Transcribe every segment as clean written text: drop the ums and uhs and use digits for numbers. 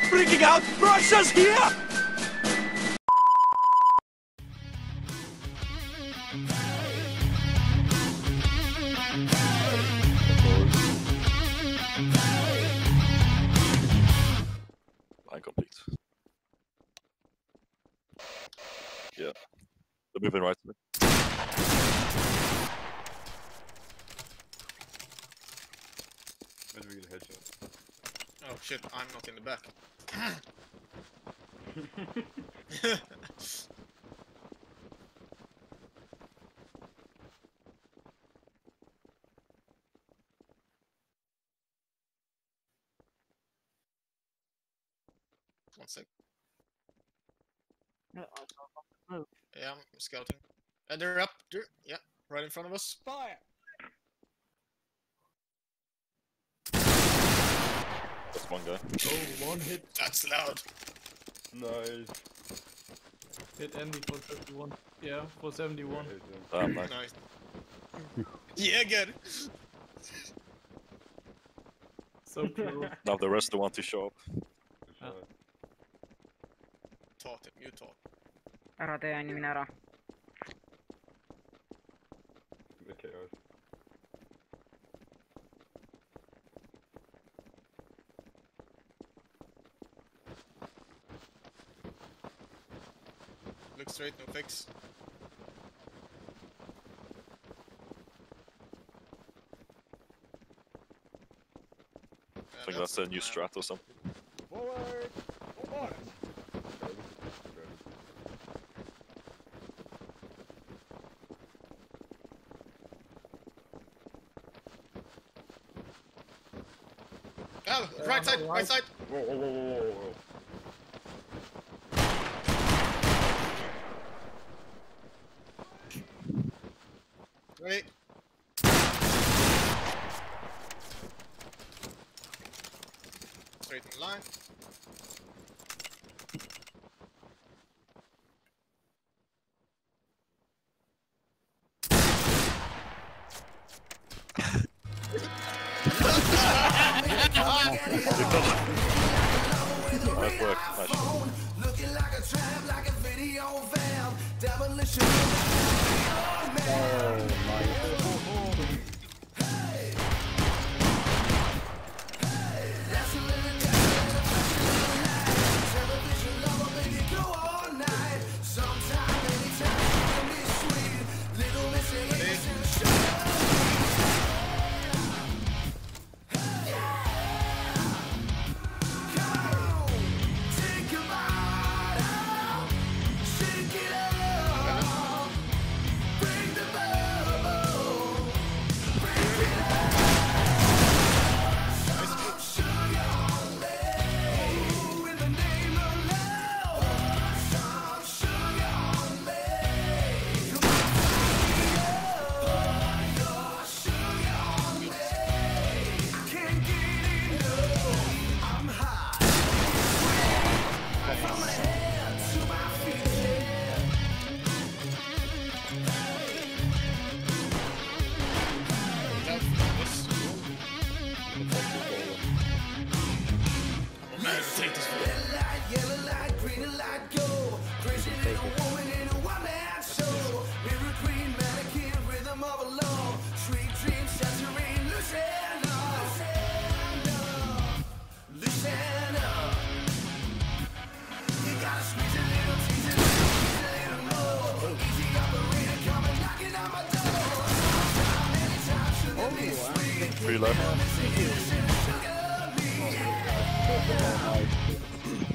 not bringing out Russia's here! Incomplete. Yeah. They're moving right to me. When we get a headshot. Oh shit, I'm not in the back. One sec. No, I can't move. Yeah, I'm scouting. And they're up, yeah, right in front of us. Fire! That's one guy. Oh, one hit. That's loud. Nice. Hit Andy for 71. Yeah, for 71. Damn, nice. Yeah, good. So cool. Now the rest want to show up. Taught him, you taught. Ara te animin ära. Okay, guys. Look straight, no fix. I think that's a new strat or something. Forward! Forward! Oh, right side! Right side! Whoa, whoa, whoa, whoa, whoa. Wait. Straight in line. Nice work, looking like a tramp, like a video valve, demolition. Oh my god. Hey! Hey! That's a little guy. Television lover, make it go all night. Sometime, anytime, can be sweet. Little missing in the show. Yeah! Go! Think about how. Shake it up.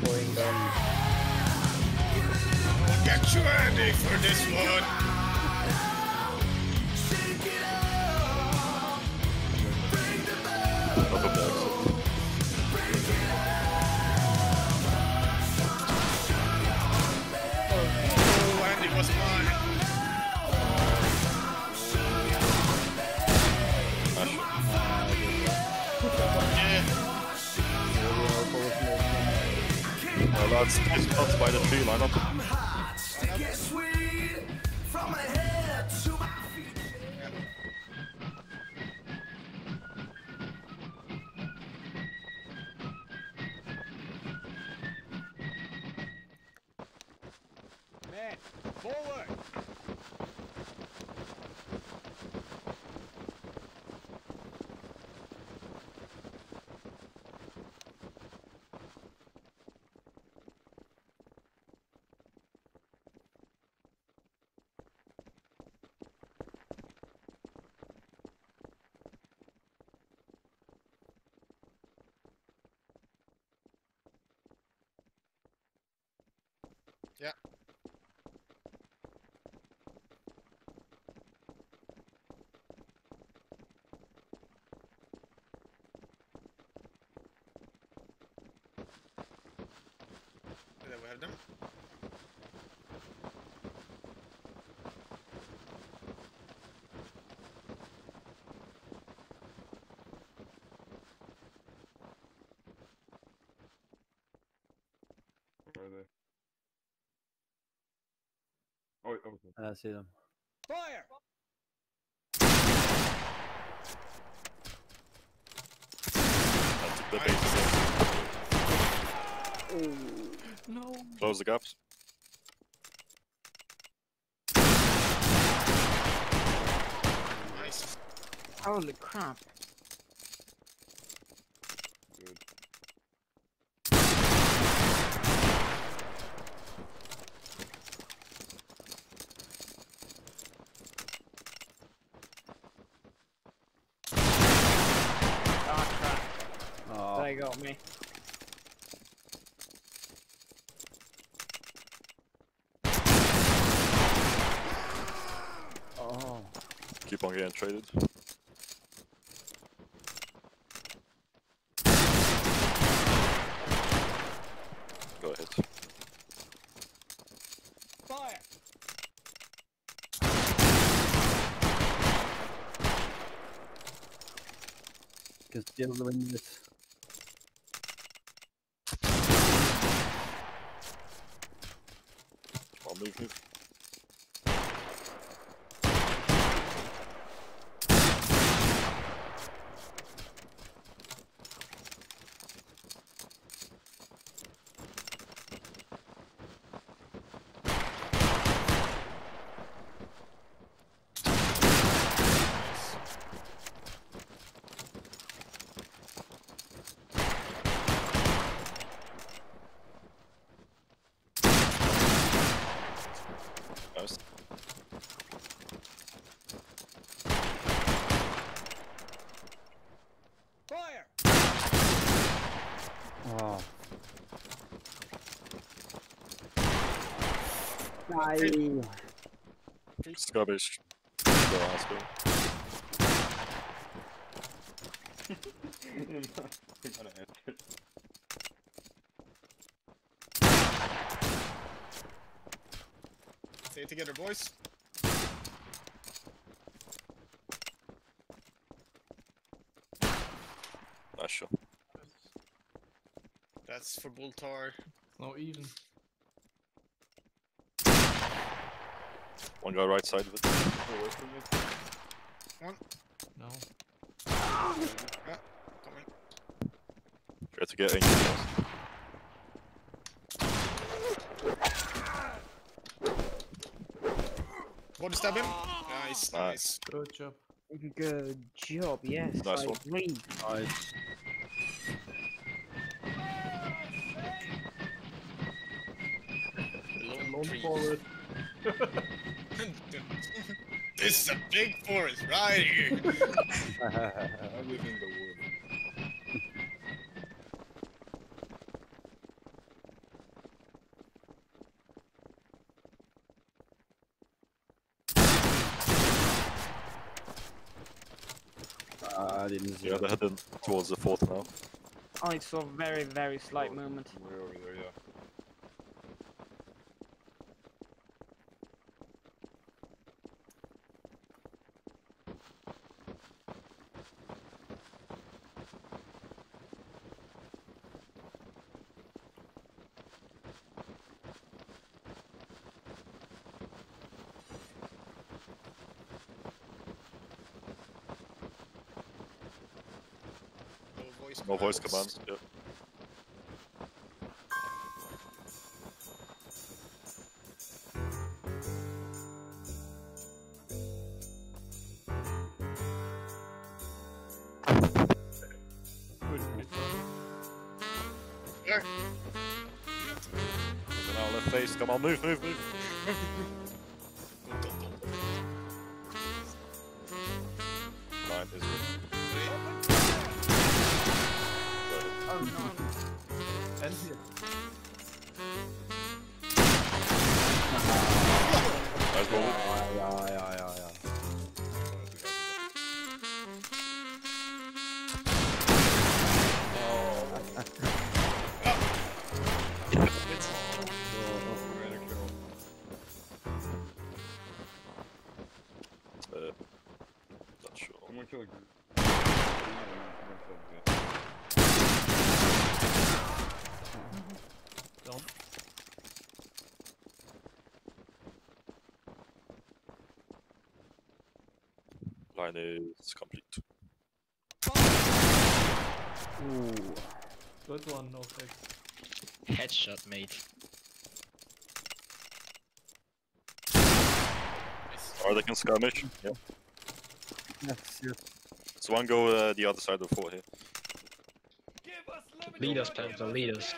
Pretty low. Get you ready for this one! Lads, it's not by the tree line up. Forward! Yeah. There we have them. Where are they? Oh, okay. I see them. Fire! That's the base. Oh, no. Close the gaps. Nice. Holy crap. Good. They got me. Oh. Keep on getting traded. Go ahead. Fire. Just deal with this. Move. Oh. Die. It's garbage. Stay together, boys. Nice shot. That's for Boultar. Not even. One guy right side of it. One. No. Ah, come in. Try to get in. Body stab him. Nice, nice. Good job. Good job, yes. Nice one. Nice. Forward. This is a big forest right here. I live in the wood. I didn't see. Yeah, they're heading towards the fourth now. Oh, it's a very, very slight movement. We're over there, yeah. No voice commands, yeah. There. Now left face, come on, move, move, move. Go, go, go. Mine is oh, no. And here. Nice ball. Yeah. Kill it. Line is complete. Ooh. Good one, no fix. Headshot, mate. Or they can skirmish, yeah. Yes. So one go the other side of the fort here. Lead us, Panzer, lead us.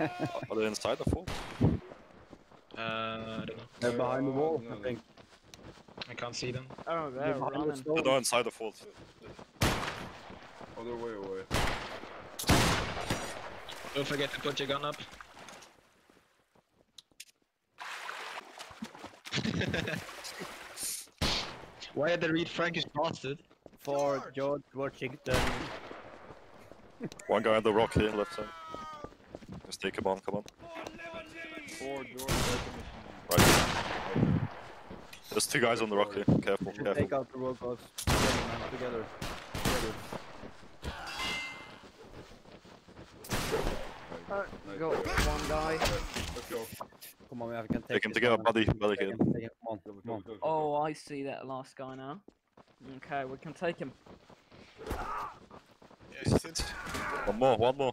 Are they inside the fort? I don't know. They're behind the wall, I think. I can't see them. Oh, they're running. They're inside the fort. Oh, they're way away. Don't forget to put your gun up. Why had they read Frankish bastard? For George Washington. One guy on the rock here, left side. Just take him on, come on. For George Washington. Right. There's two guys on the rock here, careful, careful. Take out the robots. Together. Go, one guy. Let's go. Come on, I can take him together, buddy. Buddy here. Oh, I see that last guy now. Okay, we can take him. Yes, it's... One more, one more.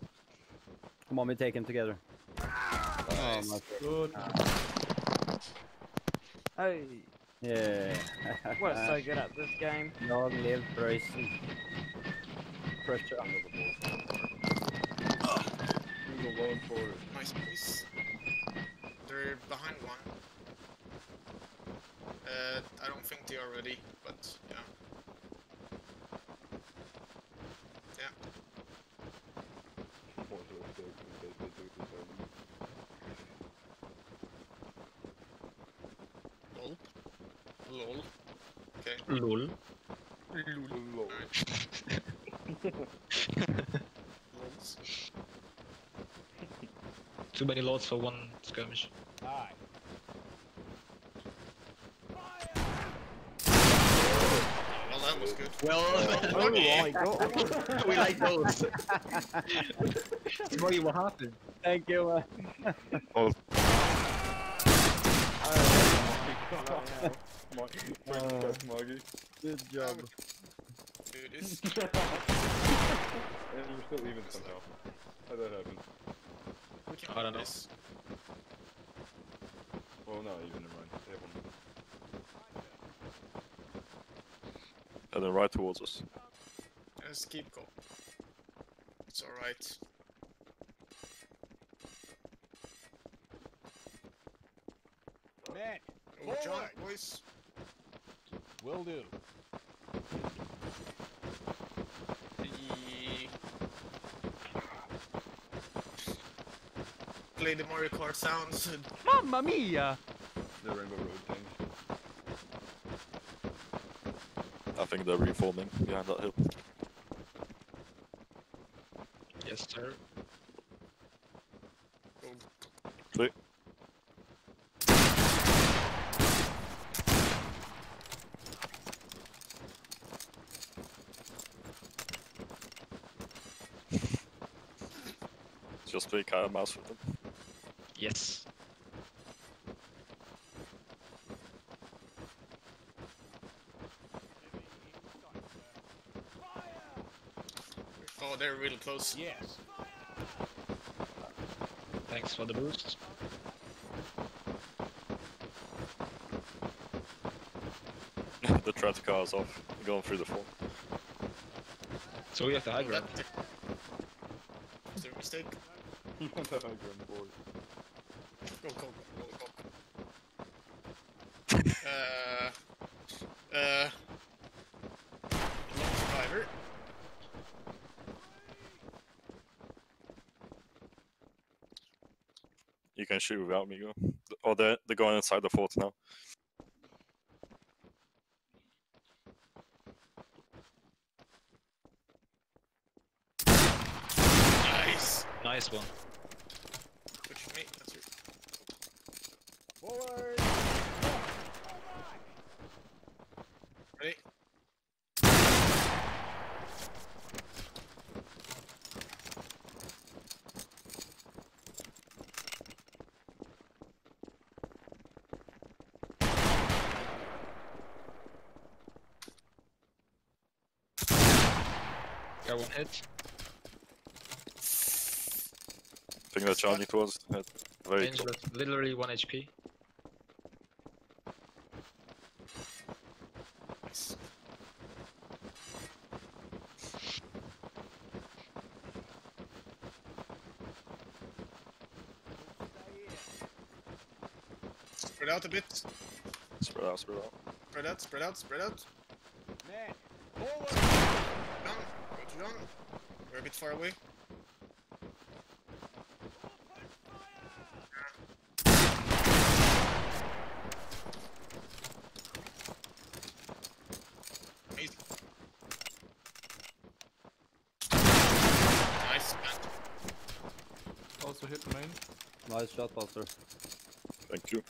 Come on, we take him together. Nice. Oh, my good. Hey. Yeah. We're so good at this game. Long live Bracing. Pressure under the ball. Nice piece. They're behind one. I don't think they are ready, but yeah. Yeah. Lol. Lol. Okay. Lol. Lol. Too many lords for one skirmish. Aye. Well, that was good. Well, oh my god. We like those. Smoggy, what happened? Thank you. Oh. Smoggy. Good job. Dude, it's... And we're still even somehow. How'd that happen? I don't know. Well, no, even never mind. They have one. And then right towards us. Just keep going. It's alright. Man! Oh, John, boys! Will do. Play the Mario Kart sounds. Mamma mia! The Rainbow Road thing. I think they're reforming behind that hill. Yes, sir. Play. Just play cat and mouse with them. Yes. Oh, they're really close. Yes. Thanks for the boost. The trap car is off. Going through the floor. So we have to high ground. Is there a mistake? You want the high ground board. Go. Survivor. You can shoot without me, go. Oh, they're going inside the fort now. Nice! Nice one. Which me? That's your... Forward! Ready? I won't hit. I think that charging towards the head. Very cool. Literally 1 HP. Nice. Spread out a bit. Spread out, spread out. Spread out, spread out, spread out. Man, forward! We're a bit far away. Amazing. Nice, man. Also hit main. Nice shot, Buster. Thank you.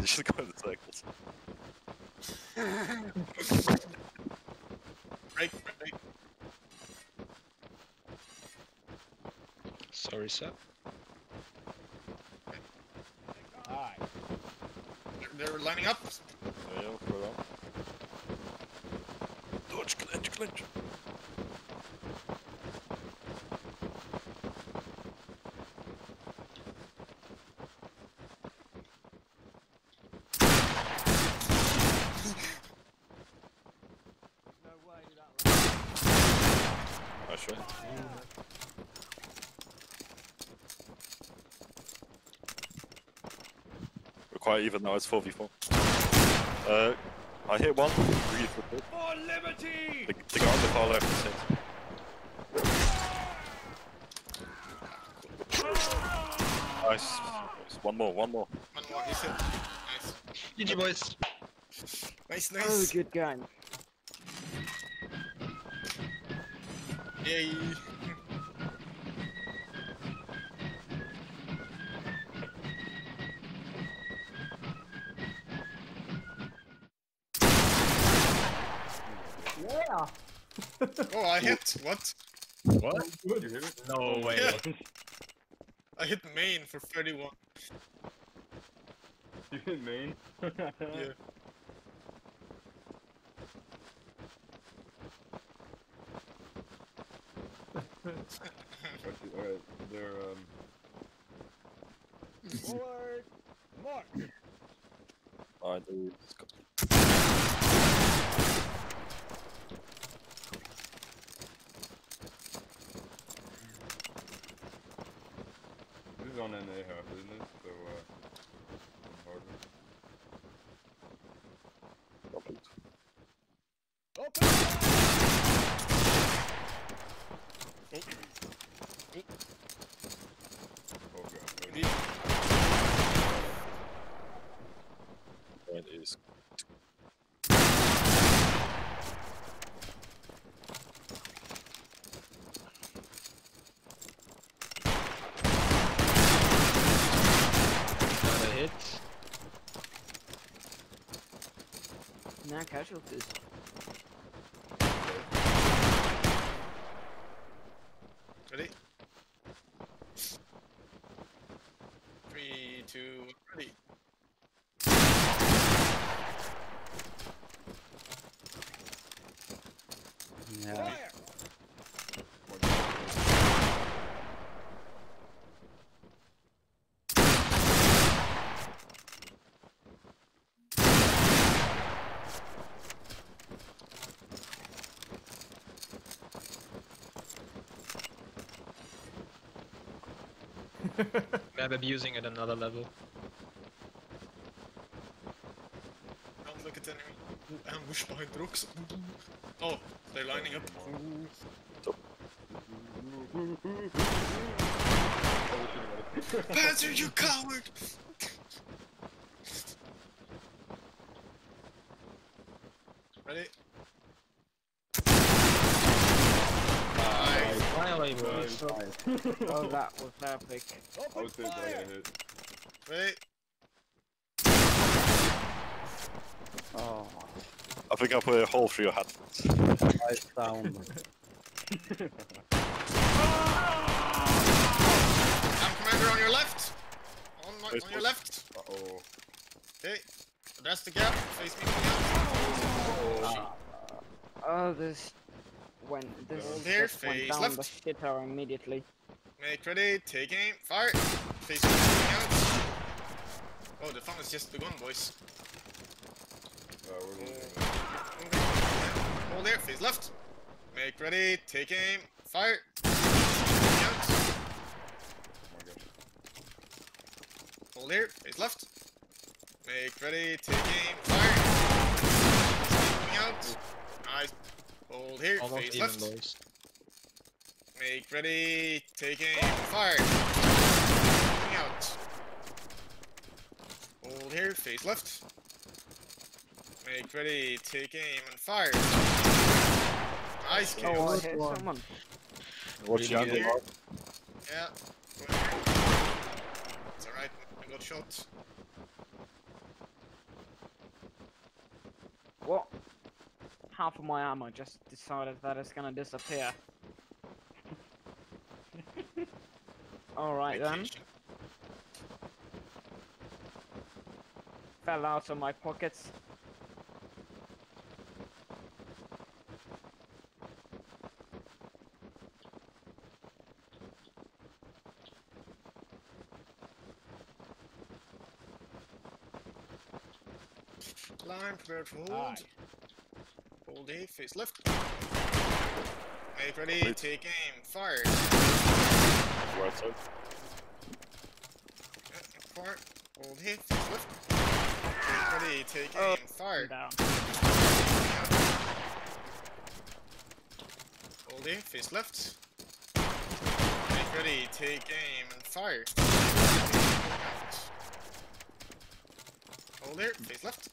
Just go to the cycles. Break, break. Sorry, sir. Hi. They're lining up. Yeah, we're up. Dodge, clench, clench. Sure. Yeah. We're quite even now, it's 4v4. I hit one. For liberty! The guy on the far left is hit. Nice. One more. One more, he's hit. Nice. GG boys. Nice. Oh, good gun. Yay! Yeah! Oh, I hit! What? What? Did you hit it? No way! Yeah. I hit main for 31. You hit main? Yeah. Alright, they're forward, mark! Alright, dude, let's go. This is on NA half, isn't it? So, harder. Open! Oh god, ready? That is... Another hit. Nah, casualties. Ready? 3, 2, ready. Yeah. Fire! I'm abusing it another level. Don't look at the enemy. Ambush behind the rocks. Oh, they're lining up. Panzer, you coward! Ready? Nice! Finally, boys! Oh, that was epic. I was too bad hit. Ready? Oh. I think I put a hole through your hat. Nice sound. I'm commander on your left! On your left! Uh oh. Okay. Address the gap, face me from the outside. Oh, this went. This just went down left. The shit tower immediately. Make ready, take aim, fire! Face me from the outside. Oh, the fun is just begun, boys. Hold there, face left. Make ready, take aim, fire! Face me hold there, face left. Make ready, take aim, fire! Out. Nice. Hold here, almost face left. Boys. Make ready, take aim, fire! Out. Hold here, face left. Make ready, take aim, and fire! Nice kill. Oh, I hit someone. Watch out, yeah. It's alright, I got shot. What? Half of my armor just decided that it's gonna disappear. Alright then. Fell out of my pockets. Climb, prepare to hold. Aye. Hold A, face left. Make ready, wait. Take aim, fire. Right side. Fire. Hold A, face left. Make ready, take aim, fire. Down. Hold A, face left. Make ready, take aim, and fire. Hold there, face left.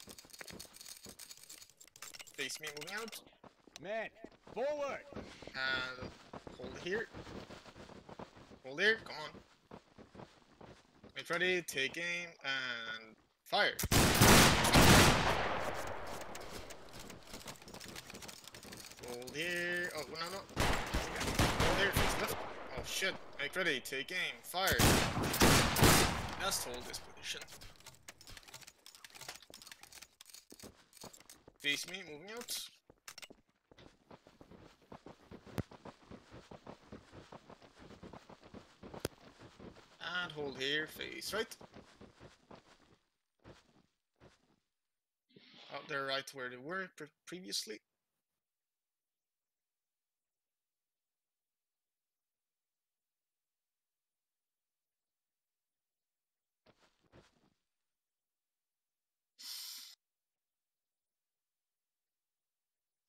Face me moving out. Man, forward! And hold here. Hold here, come on. Make ready, take aim, and fire. Hold here. Oh, no. Hold here, face left. Oh shit. Make ready, take aim, fire. Just hold this position. Face me, moving out. And hold here, face right. Out there, right where they were previously.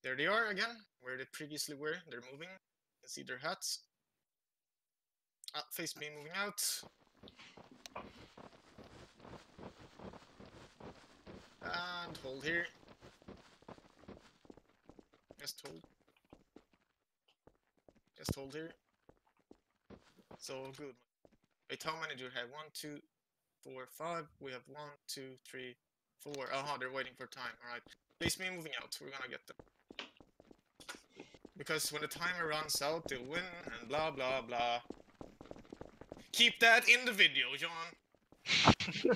There they are again, where they previously were. They're moving. You can see their hats. Ah, face me moving out. And hold here. Just hold here. So good. Wait, how many do we have? 1, 2, 4, 5. We have 1, 2, 3, 4. Aha, they're waiting for time. Alright. Face me moving out. We're gonna get them. Because when the timer runs out, they'll win and blah blah blah. Keep that in the video, John. There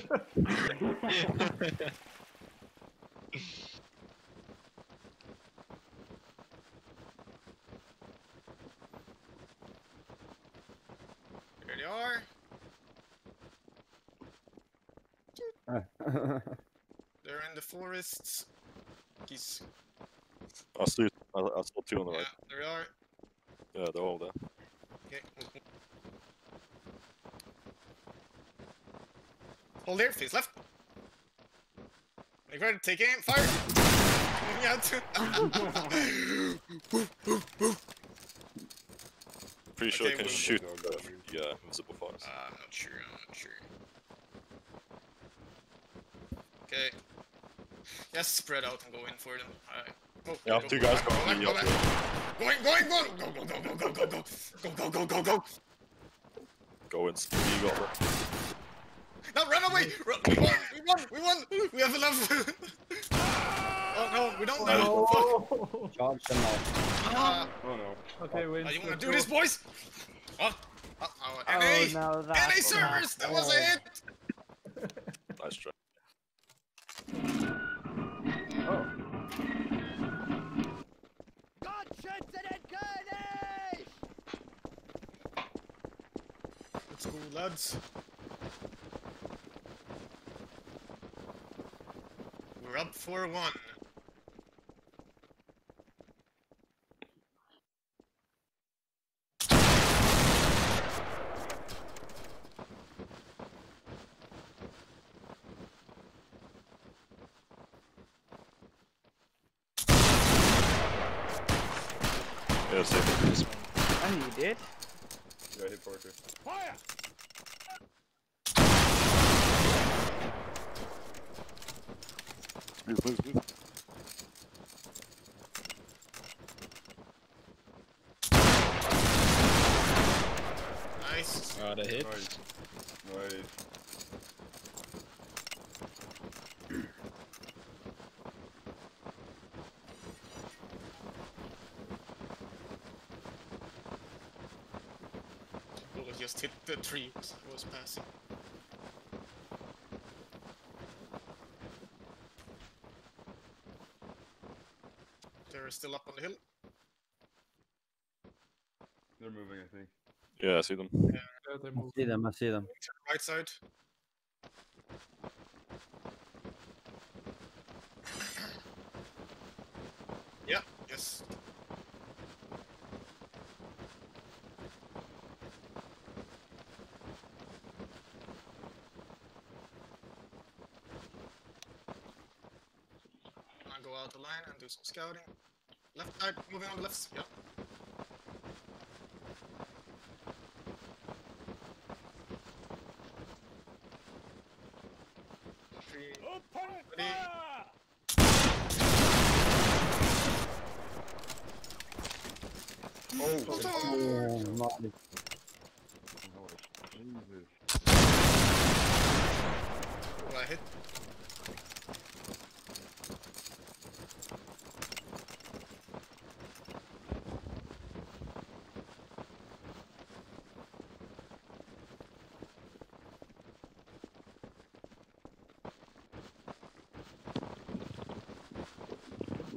they are. They're in the forests. He's... I saw 2 on the right. Yeah, there are. Yeah, they're all there. Okay. Hold there, please. Left. Ready, take aim, fire. Moving out. Pretty sure I can shoot. Yeah, invisible fox. I'm not sure. Okay. Yes, spread out and go in for them. Alright. Go, yeah, go, two go, guys going. Go, go, go! Go in, you got it. Now run away! We won! We have enough! Oh no, we don't know! Oh. Charge them out. Oh no. Okay, wait. Oh, you wanna do this, boys? What? NA servers! That was a hit! Nice try. Oh. Let's go, lads. We're up 4-1. Yeah, save it. I need it. Yeah, I hit Parker. Fire! Move. Nice. Got a hit. Nice. Just hit the tree as I was passing. They're still up on the hill. They're moving, I think. Yeah, I see them. Yeah, they're moving. I see them. To the right side. Yeah, yes. Out the line and do some scouting. Left side, moving on the left. Yeah. Three. Ready. Oh, I hit.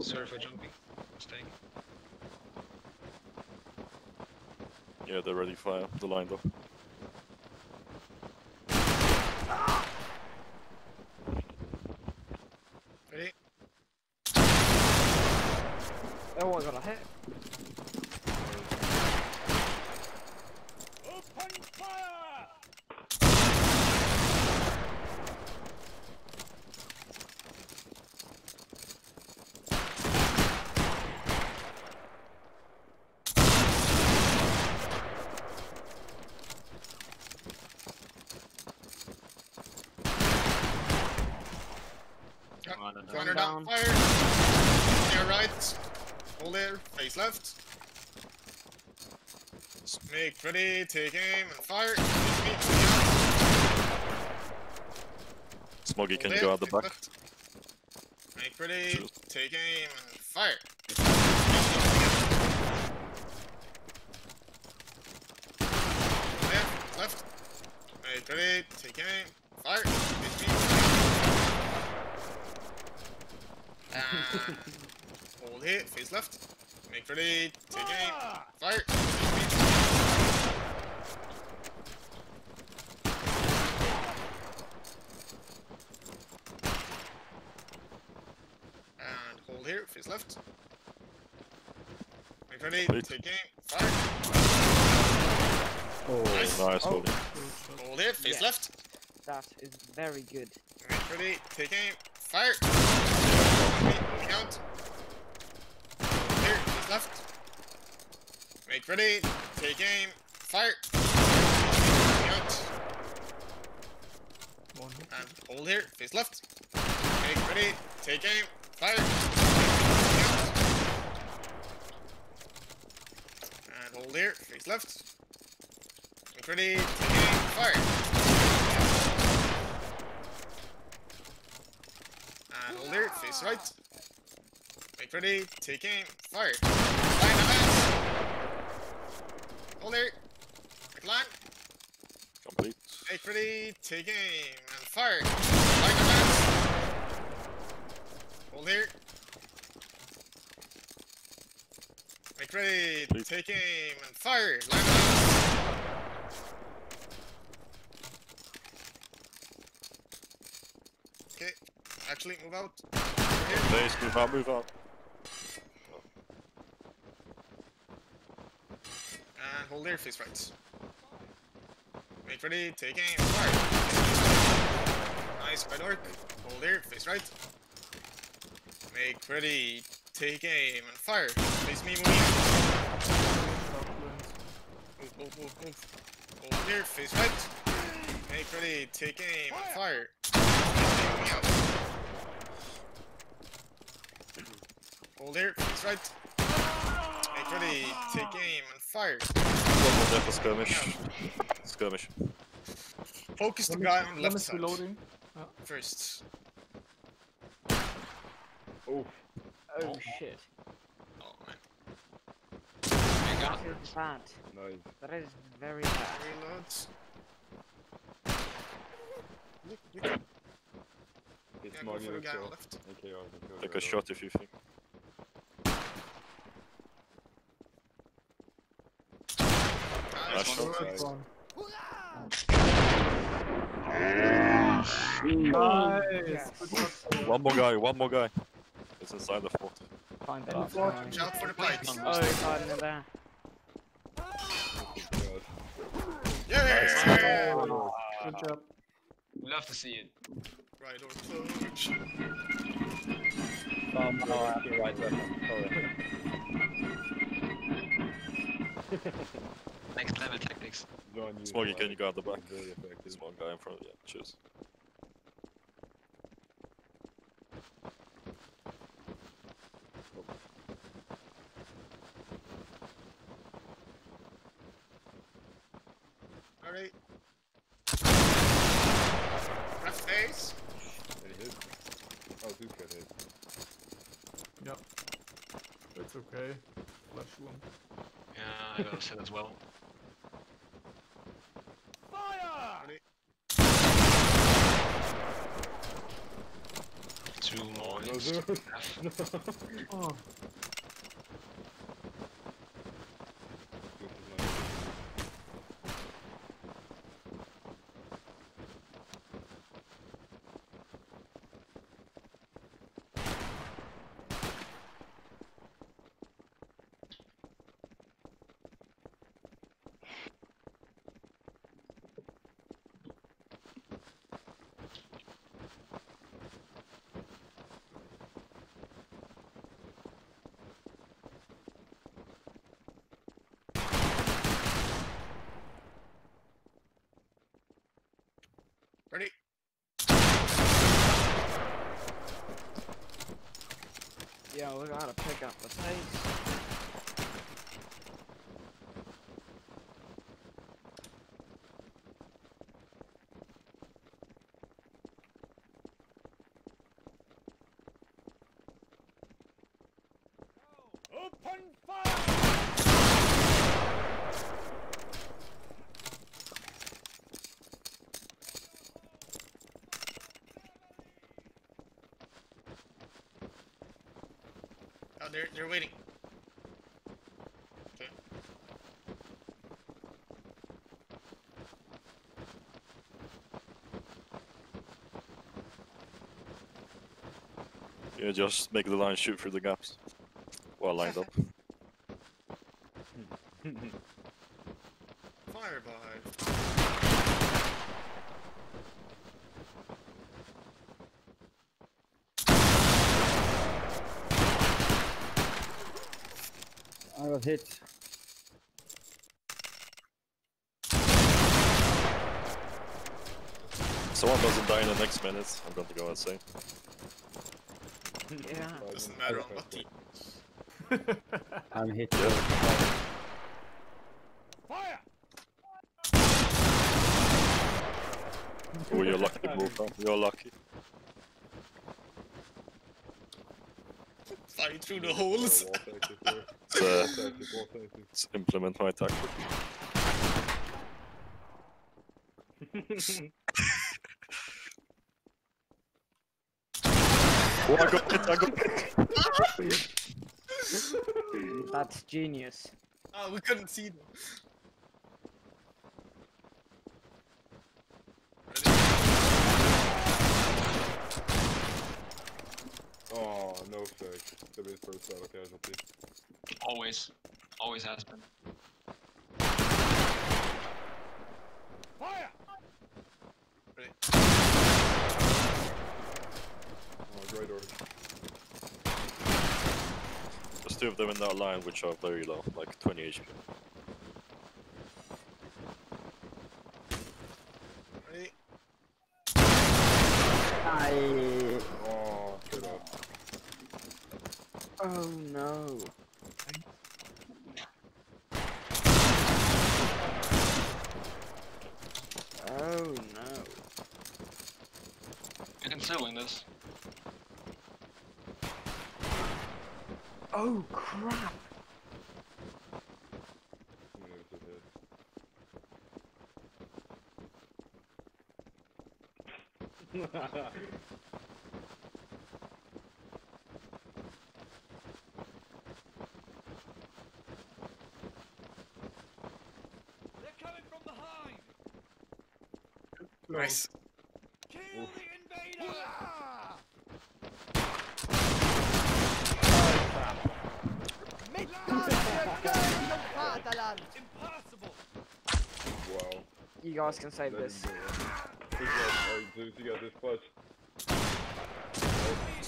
Sorry for jumping. Mistake. Yeah, they're ready to fire. They're lined up. Ready? Oh, I got a hit. Open fire! Gunner down, fire! Near right, hold there, face left. Make ready, take aim, and fire! Smoggy, can you go out the back? Left. Make ready, take aim, and fire! Left. Make ready, take aim, fire! Hold hit, face left. Make ready, take aim, fire. And hold here, face left. Make ready, take aim, fire. Oh, nice. Hold hit, face left. That is very good. Alright, ready, take aim, fire! Wait, count. Here, left. Make ready, take aim, fire! Count. And hold here, face left. Make ready, take aim, fire! Count. And hold here, face left. Make ready, take aim, fire! Face right. Make ready. Take aim. Fire. Line advance. Hold there. Make line. Complete. Make ready. Take aim. And fire. Line advance. Hold here. Make ready. Please. Take aim. And fire. Line advance. Okay. Actually, move out. Please move out, move out. And hold there, face right. Make ready, take aim, fire. Nice, by dork. Hold there, face right. Make ready, take aim, and fire. Face me, move. Move, move, move. Hold there, face right. Make ready, take aim, and fire. Face me, move. Hold here, face right. Make ready, take aim and fire. One more there for skirmish. Skirmish. Focus the guy on the left side. Reloading. First. Oh. Oh shit. Oh man. I got you. Bad. No. That is very bad. Reloads. It's more than a kill. Okay, take a shot if you think. One more guy. It's inside the fort. Find that. Jump for the pikes. Oh, he's hiding in there. Yeah! Good job. Love to see it. Right or close. Right left. Next level tactics. Smoggy, can you go out the back? There's one guy in front of you. Cheers. Alright. Left face. He hit. Oh, dude got hit. Yep. It's okay. Flash one. Yeah, I got upset as well. Two more. No, oh. Ready? Yeah, we gotta pick up the pace. Oh, they're waiting. Okay. Yeah, just make the line shoot through the gaps. Well lined up. Fireball. was hit. Someone doesn't die in the next minute, I'm going to go outside. Yeah. Doesn't matter on what team. I'm hit. Yeah. Fire! Oh, you're lucky, Boultar. You're lucky. Flying through the holes. Let's implement my tactic. Oh, I got it, I got it! That's genius. Oh, we couldn't see them. Oh, no fake. The first battle casualty. Always. Always has been. Fire! Ready? Right over. There's two of them in that line which are very low, like 20 HP. Ready? Aye. Oh, good up. Oh no. Oh no. You're concealing this. Oh crap! They're coming from behind! Nice. Kill the invader! Impossible. Wow. You guys can save this. You got this clutch.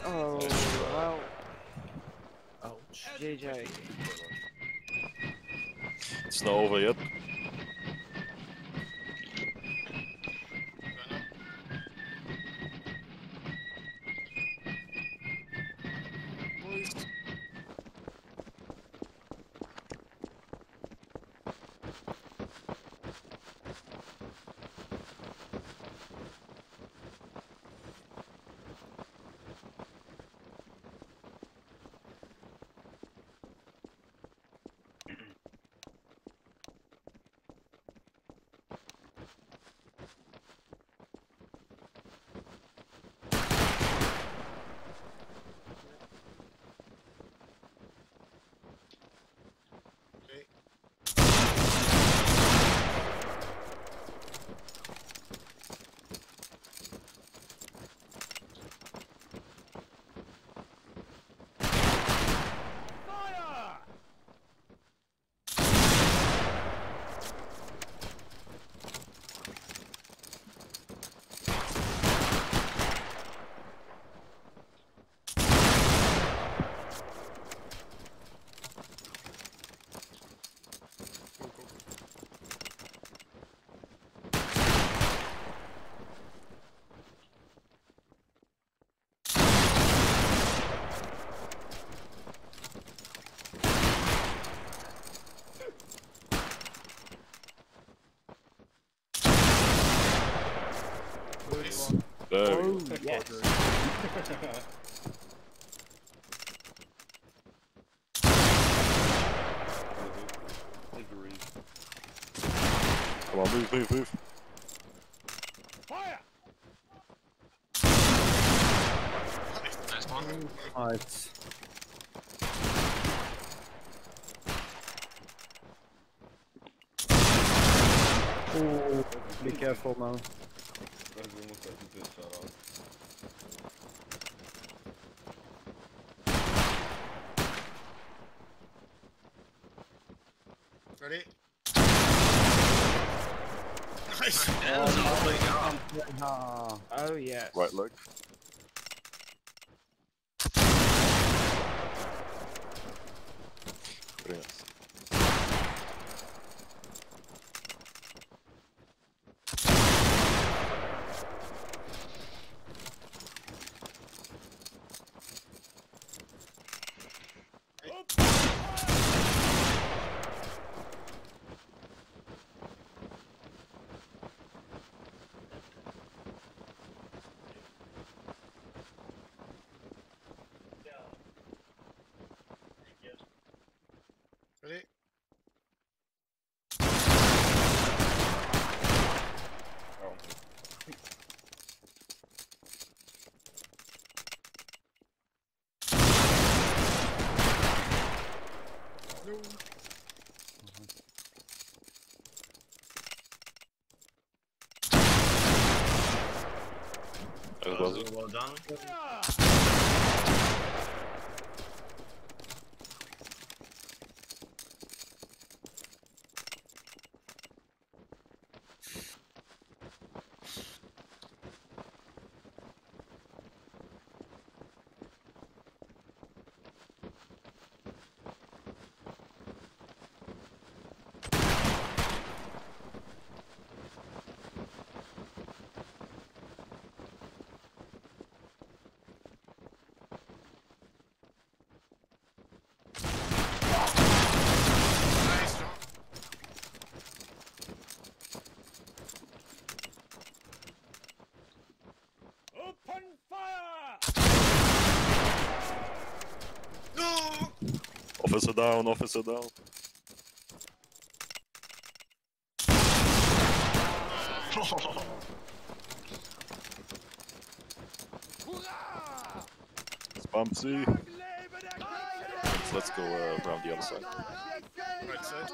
Oh, well. Ouch. GG. It's not over yet. Oh, yes. Come on, move, move, move. Fire! Nice one. Alright. Oh, be careful now. Ready? Nice! Oh, no. Oh yes. Right look. Yes. Rosie. Well done. Officer down, officer down. Spam C. Let's go around the other side. Right side.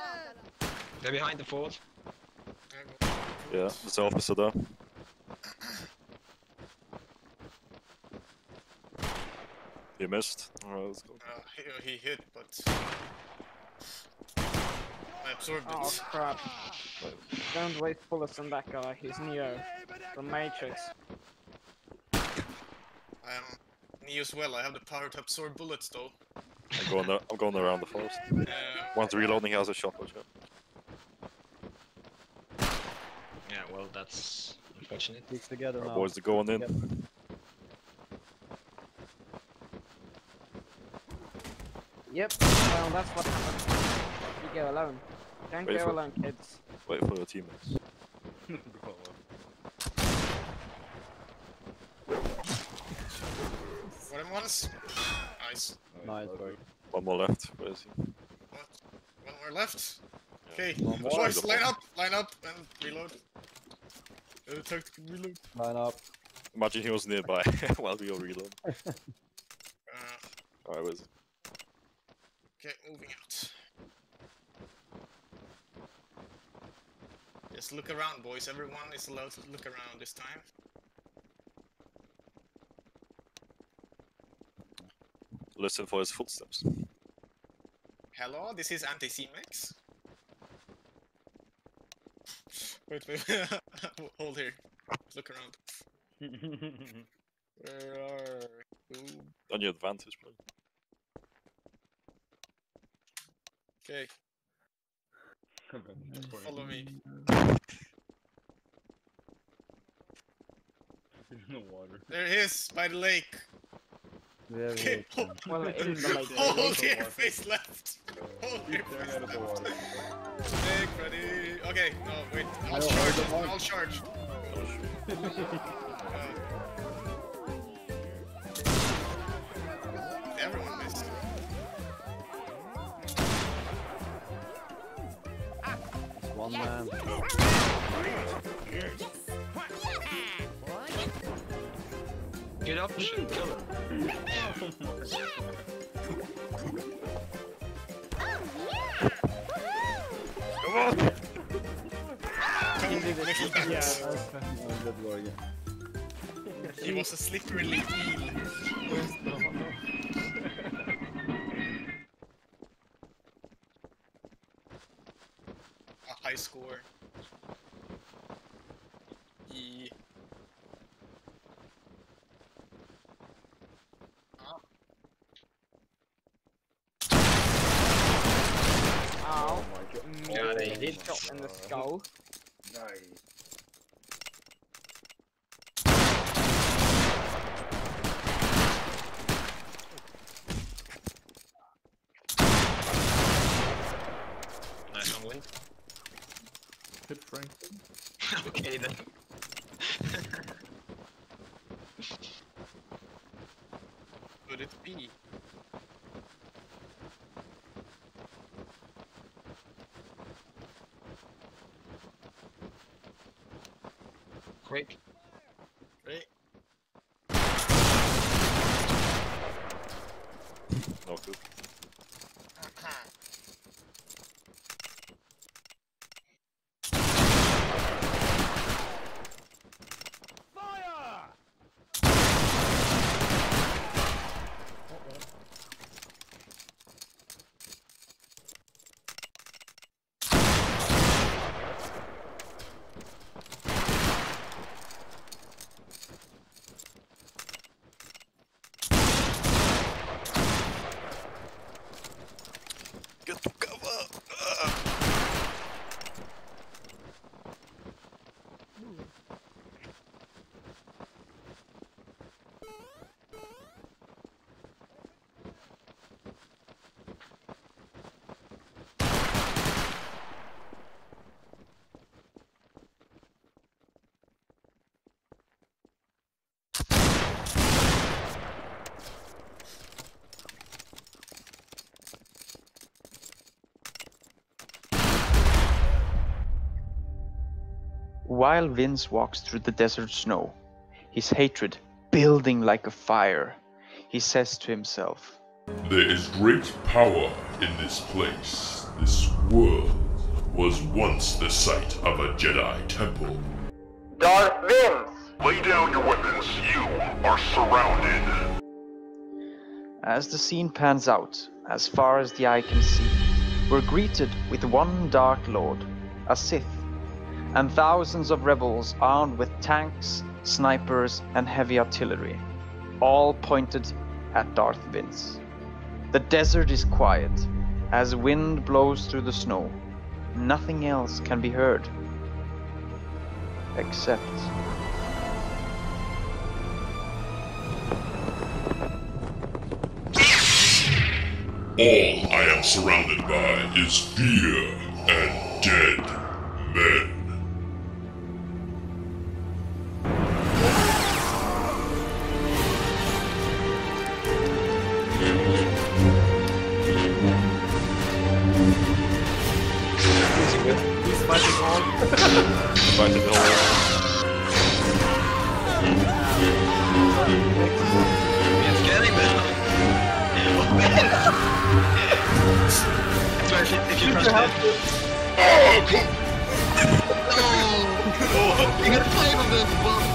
They're behind the fort. Yeah, there's an officer there. He missed. Alright, let's go. He hit, but I absorbed it. Oh crap. Don't waste bullets on that guy, he's Neo from Matrix. I am Neo as well, I have the power to absorb bullets though. I'm going around the forest. Once reloading, he has a shot, watch out. Yeah, well, that's unfortunate. He's together now. Boys, they're going in. Yep. Yep, well that's what happened. You go alone. Don't go alone, kids. Wait for your teammates. Got him once. Nice. Nice, bro. One more left. Where is he? What? One more left? Okay, boys, line up, and reload. Tactical reload. Line up. Imagine he was nearby while we all reload. Alright, where is he? Okay, moving out. Just look around, boys. Everyone is allowed to look around this time. Listen for his footsteps. Hello, this is Anti-C-Max. Wait, wait. Hold here. Look around. Where are you? On your advantage, please. Okay. Follow me. There's no water. There it is, by the lake. Yeah, okay. Well, it is the lake. Hold your face left. Hold your face left. Take ready. Okay, no, wait. I'll charge. I'll charge. Everyone missed. One man. Get up and shoot. Kill him. Come on! He was a slippery leak. High score. E. Oh my god. No, he shot in the skull. Nice. Nice one win. Franklin. Okay then. Could it be? Quick. Right. No good. while Vince walks through the desert snow, his hatred building like a fire, he says to himself, "There is great power in this place. This world was once the site of a Jedi temple." Darth Vince! Lay down your weapons. You are surrounded. As the scene pans out, as far as the eye can see, we're greeted with one Dark Lord, a Sith, and thousands of rebels armed with tanks, snipers, and heavy artillery, all pointed at Darth Vince. The desert is quiet. As wind blows through the snow, nothing else can be heard, except... All I am surrounded by is fear and dead men. He's fighting all. Fighting all. It's getting better. It was better. It's actually, if you press it. Oh, cool. No. You gotta play with this one.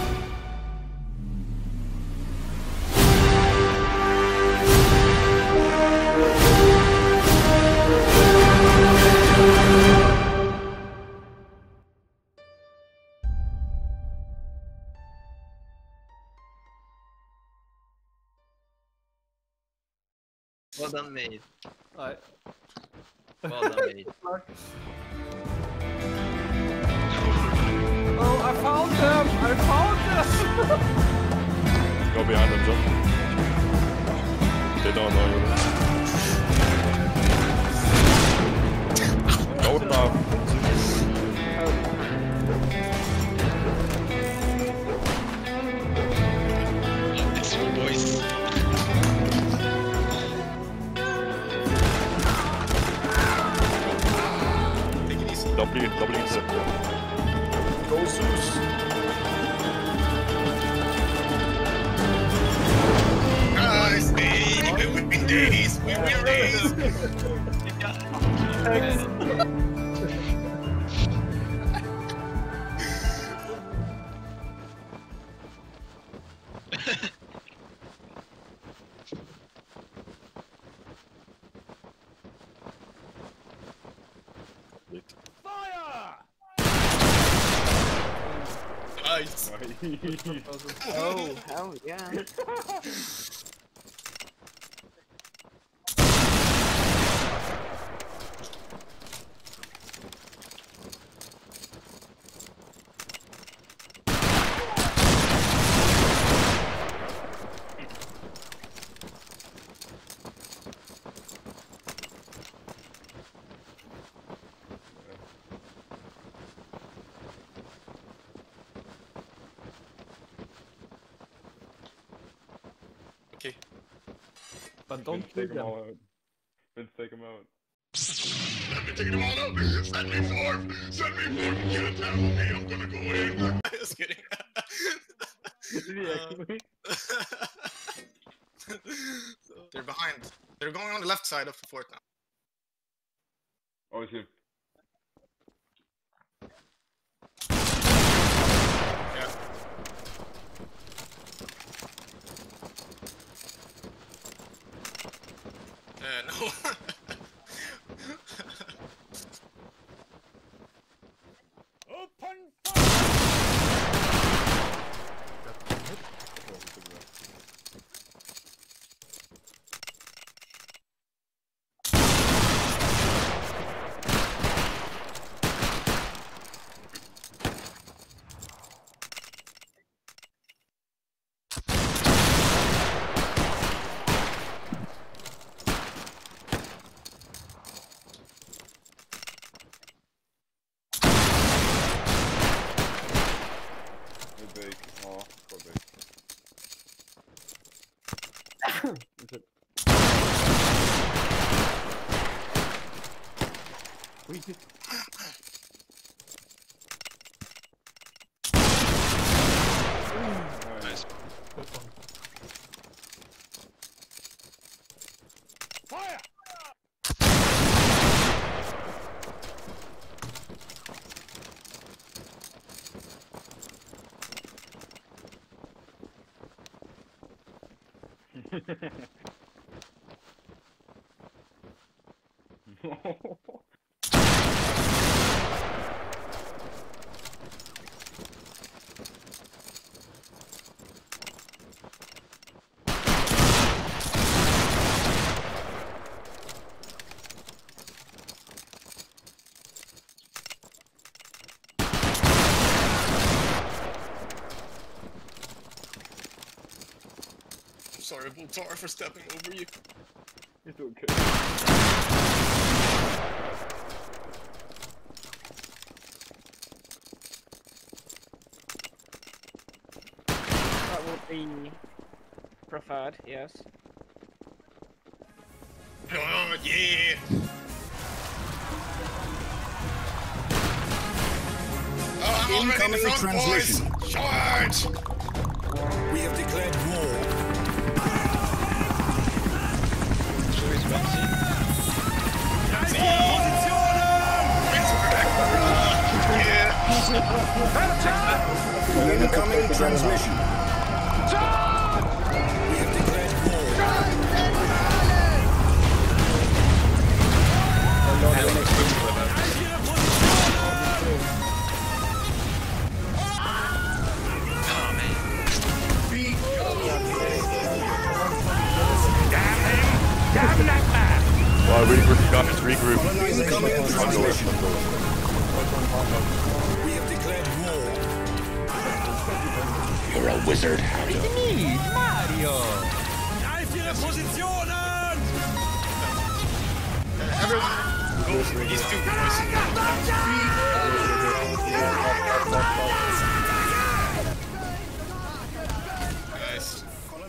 Well done, mate. Alright. Well done, mate. Oh, I found them! I found them! Go behind them, John. They don't know you. Go now. It's your voice. W. Go Zeus. Guys, we will be days. We will days. Nice! Oh, hell yeah! But don't take them all out. Vince, take them out. Let me take them all out. Send me forth. Send me forth. You can't tell me. I'm gonna go in. I'm just kidding. They're behind. They're going on the left side of the fort now. Oh, is it? No. Open fire! Fire! No. Sorry, Boultar, for stepping over you. You're doing good. That would be preferred, yes. Oh, yeah! Oh, I'm already in the front, boys! Charge! We have declared war. Incoming transmission. John! We have declared war. I really forgot to regroup. We have declared war. You're a wizard, Harry. It's me, Mario! Everyone, he's too close.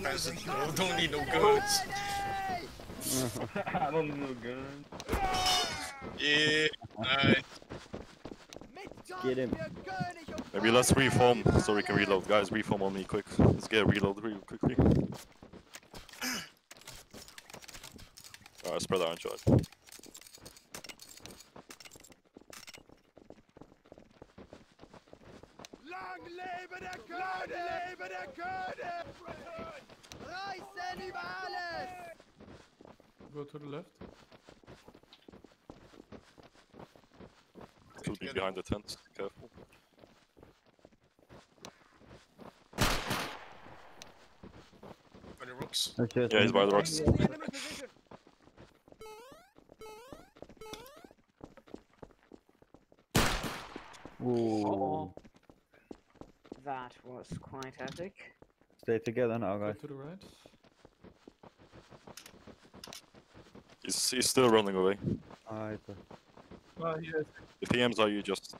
Guys, don't need no guns. I don't need no guns. Yeah, nice. Get him. Maybe let's reform so we can reload. Guys, reform on me quick. Let's get a reload real quickly. Alright, spread out and charge. Lang lebe der König! Lang lebe der König! Reißen über alles! Go to the left. Two be behind the tent, careful. Okay. Yeah, he's by the rocks. Whoa. That was quite epic. Stay together now, guys. To the right. He's still running away. Alright. Well, yes. If he aims at you, just.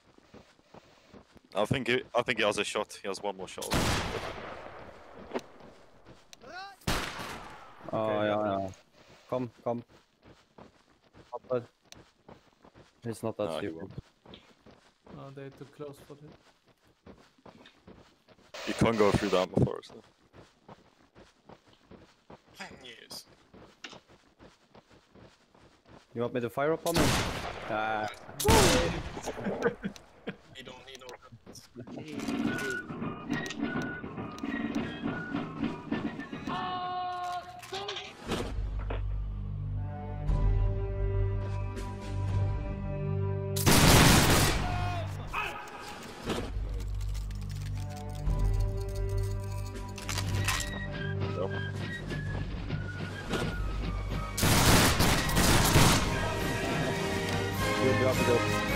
I think he has a shot. He has one more shot. Oh, okay, yeah. Come. It's not that stupid. Oh, they're too close for it. You can't go through that before, so. Yes. You want me to fire up on him? Ah. You don't need no weapons. Up